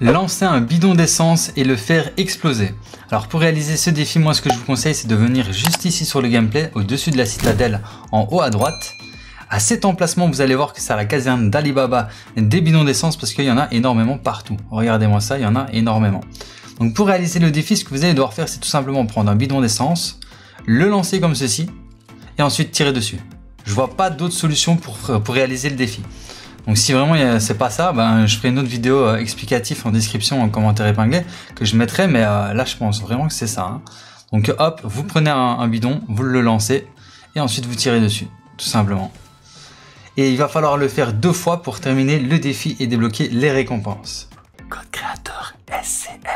lancer un bidon d'essence et le faire exploser. Alors pour réaliser ce défi, moi ce que je vous conseille, c'est de venir juste ici sur le gameplay, au-dessus de la citadelle, en haut à droite. À cet emplacement, vous allez voir que c'est à la caserne d'Alibaba des bidons d'essence parce qu'il y en a énormément partout. Regardez-moi ça, il y en a énormément. Donc pour réaliser le défi, ce que vous allez devoir faire, c'est tout simplement prendre un bidon d'essence, le lancer comme ceci et ensuite tirer dessus. Je vois pas d'autre solution pour réaliser le défi. Donc si vraiment c'est pas ça, ben, je ferai une autre vidéo explicative en description, en commentaire épinglé que je mettrai, mais là je pense vraiment que c'est ça. Hein. Donc hop, vous prenez un bidon, vous le lancez et ensuite vous tirez dessus, tout simplement. Et il va falloir le faire 2 fois pour terminer le défi et débloquer les récompenses. Code créateur SCM.